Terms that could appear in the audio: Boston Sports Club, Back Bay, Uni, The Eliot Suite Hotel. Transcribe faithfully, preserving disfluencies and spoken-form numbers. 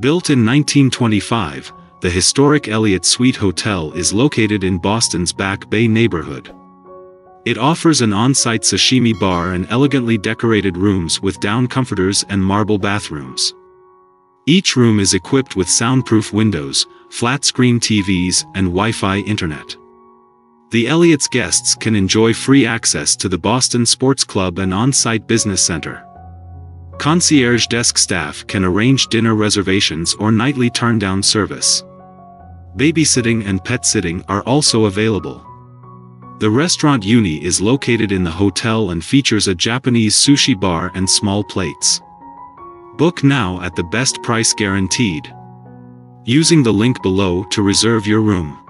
Built in nineteen twenty-five, the historic Eliot Suite Hotel is located in Boston's Back Bay neighborhood. It offers an on-site sashimi bar and elegantly decorated rooms with down comforters and marble bathrooms. Each room is equipped with soundproof windows, flat-screen T Vs, and Wi-Fi internet. The Eliot's guests can enjoy free access to the Boston Sports Club and on-site business center. Concierge desk staff can arrange dinner reservations or nightly turn-down service. Babysitting and pet sitting are also available. The restaurant Uni is located in the hotel and features a Japanese sushi bar and small plates. Book now at the best price guaranteed, using the link below to reserve your room.